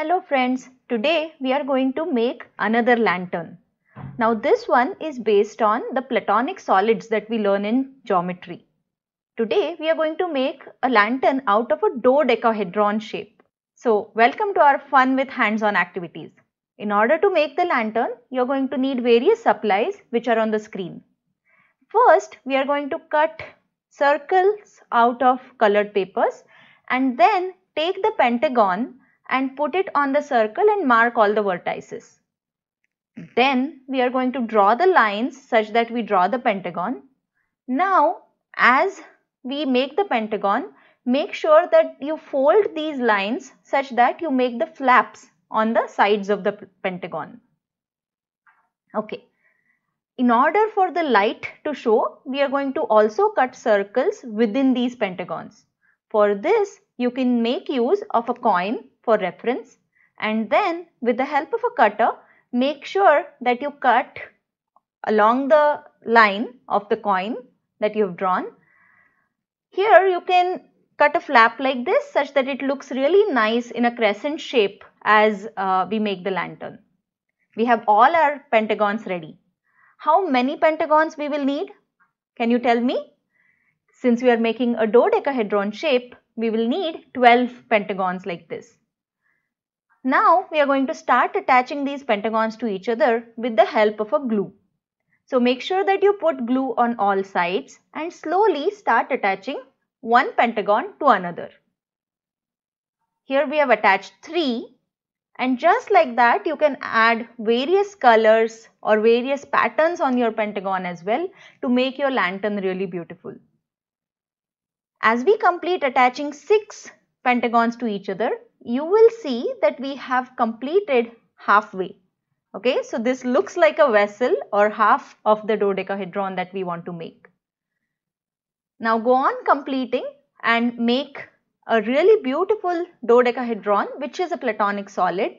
Hello friends, today we are going to make another lantern. Now this one is based on the platonic solids that we learn in geometry. Today we are going to make a lantern out of a dodecahedron shape. So welcome to our fun with hands-on activities. In order to make the lantern, you are going to need various supplies which are on the screen. First, we are going to cut circles out of colored papers and then take the pentagon and put it on the circle and mark all the vertices. Then we are going to draw the lines such that we draw the pentagon. Now, as we make the pentagon, make sure that you fold these lines such that you make the flaps on the sides of the pentagon. Okay. In order for the light to show, we are going to also cut circles within these pentagons. For this, you can make use of a coin for reference, and then with the help of a cutter, make sure that you cut along the line of the coin that you have drawn. Here you can cut a flap like this such that it looks really nice in a crescent shape as we make the lantern. We have all our pentagons ready. How many pentagons we will need? Can you tell me? Since we are making a dodecahedron shape, we will need 12 pentagons like this. Now we are going to start attaching these pentagons to each other with the help of a glue. So make sure that you put glue on all sides and slowly start attaching one pentagon to another. Here we have attached 3, and just like that you can add various colors or various patterns on your pentagon as well to make your lantern really beautiful. As we complete attaching 6 pentagons to each other, you will see that we have completed halfway. Okay, so this looks like a vessel or half of the dodecahedron that we want to make. Now go on completing and make a really beautiful dodecahedron, which is a platonic solid,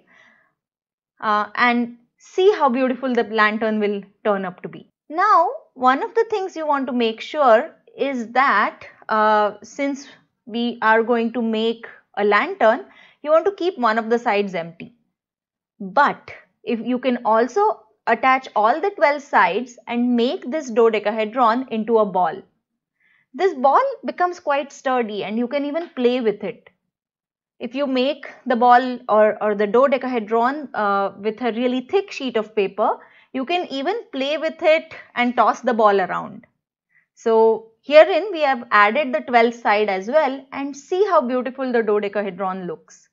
and see how beautiful the lantern will turn up to be. Now, one of the things you want to make sure is that since we are going to make a lantern, you want to keep one of the sides empty. But if you can also attach all the 12 sides and make this dodecahedron into a ball. This ball becomes quite sturdy and you can even play with it. If you make the ball or the dodecahedron with a really thick sheet of paper, you can even play with it and toss the ball around. So herein we have added the 12th side as well, and see how beautiful the dodecahedron looks.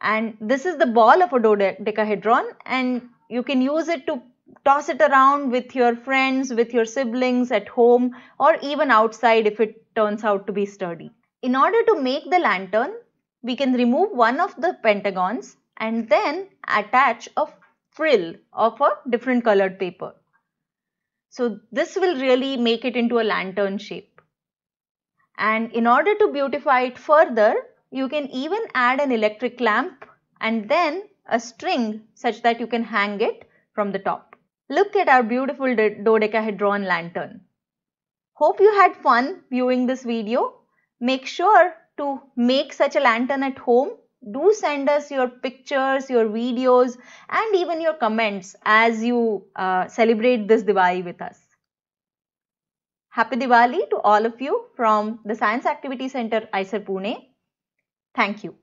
And this is the ball of a dodecahedron, and you can use it to toss it around with your friends, with your siblings at home, or even outside if it turns out to be sturdy. In order to make the lantern, we can remove one of the pentagons and then attach a frill of a different colored paper. So this will really make it into a lantern shape. And in order to beautify it further, you can even add an electric lamp and then a string such that you can hang it from the top. Look at our beautiful dodecahedron lantern. Hope you had fun viewing this video. Make sure to make such a lantern at home. Do send us your pictures, your videos, and even your comments as you celebrate this Diwali with us. Happy Diwali to all of you from the Science Activity Center, IISER Pune. Thank you.